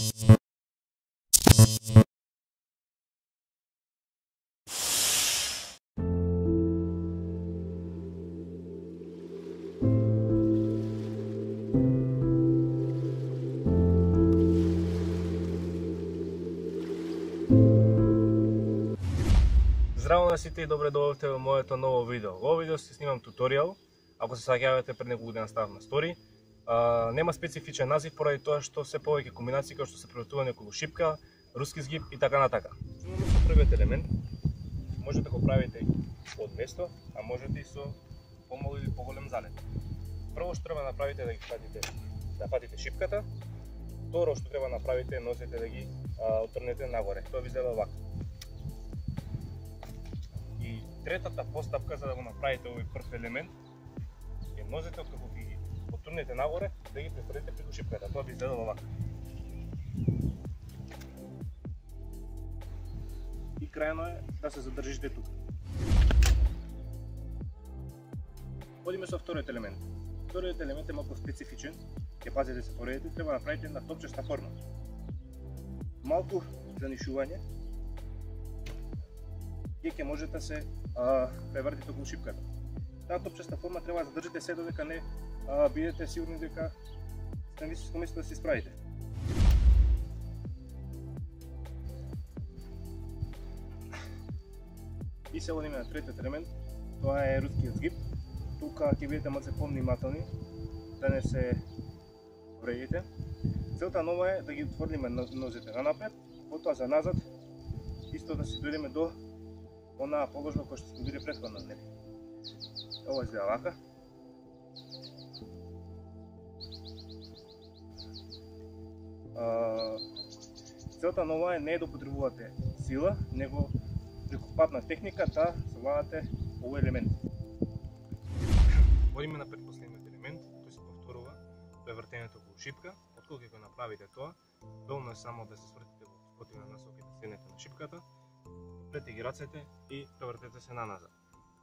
Здраво на сите и добре дојдовте во моето ново видео. Во видео си снимам туторијал, ако се саѓавате пред неколку дена ставам на стори. Нема специфичен назив поради тоа што се повеќе комбинации како што се приготува неколку шипка, руски згиб и така натака. Првиот елемент можете да го правите од место, а можете и со помал или поголем залет. Прво што треба направите е да ги патите шипката. Второ што треба направите е нозете да ги оттрнете нагоре. Тоа ви изгледа вака. Третата постапка за да го направите овој прв елемент е нозете откако ги отурнете нагоре да ги престорите преку шипката. Тоа би изгледало вака. И крајно е да се задржите тука. Одиме со вториот елемент. Вториот елемент е малку специфичен. Ќе пазите се поредите, треба да направите на топчеста форма. Малку занишување и ќе можете да се превртите околу шипката. Таа топчеста форма треба да задржите се додека не бидете сигурни дека сте на високо место да се справите. И се одиме на третиот елемент, тоа е рускиот згиб. Тука ќе бидете малку помнимателни да не се вредите. Целта нова е да ги отвориме нозете на напред, потоа за назад исто да се дојдеме до онаа положба која што сме били претходно, нели? Ова изгледа вака. Целта на ова е не да употребувате сила, него прикупатна техника да совладате овој елемент. Водиме на предпоследниот елемент, тој се повторува превртењето околу шипка. Отколку ќе го направите тоа, доволно е само да се свртите во противна насока и да седнете на шипката. Прете ги рацете и превртете се наназад.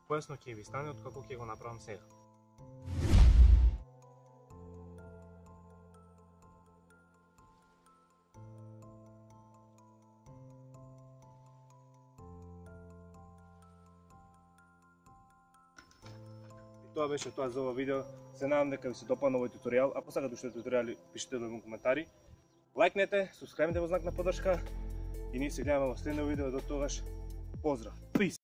Појасно ќе ви стане откако ќе го направам сега. И тоа беше тоа за ова видео. Се надам дека ви се допадна овој туторијал. Ако сакате уште туторијали, пишете во коментари. Лайкнете, субскрајбнете во знак на поддршка и ние се гледаме во следното видео. До тогаш, поздрав! Peace.